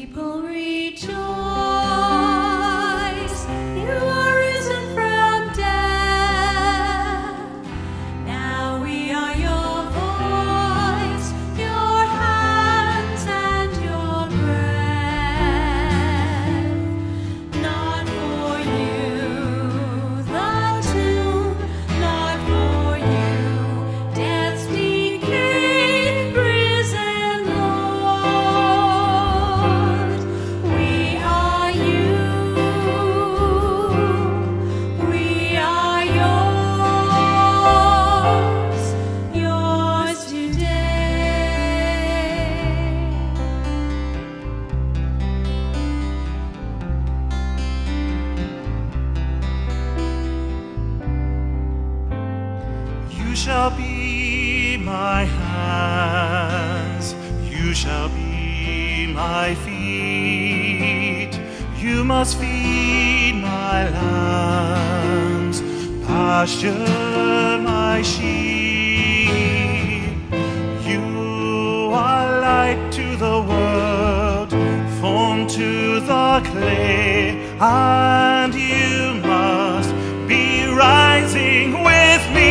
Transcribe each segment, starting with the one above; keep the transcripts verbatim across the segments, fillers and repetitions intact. people rejoice, you are risen from death. Now we are your voice, your hands and your breath. Not for you the tomb, not for you death's decay. You shall be my hands, you shall be my feet, you must feed my lambs, pasture my sheep. You are light to the world, form to the clay, and you must be rising with me.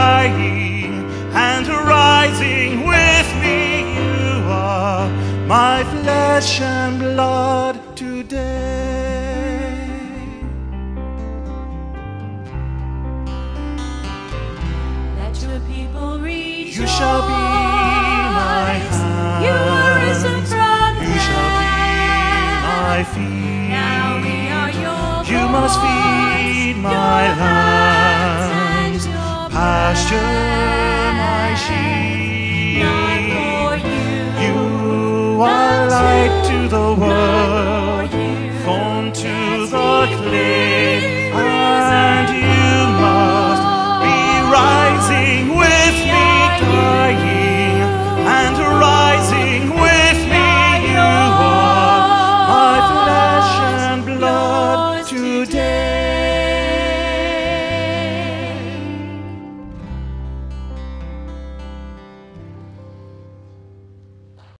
Dying and rising with me, you are my flesh and blood today. Let your people rejoice. You shall be my hands. You are risen from death. You shall be my feet. Now we are your voice. You must feed my lambs. Pasture my sheep. You are light to the world.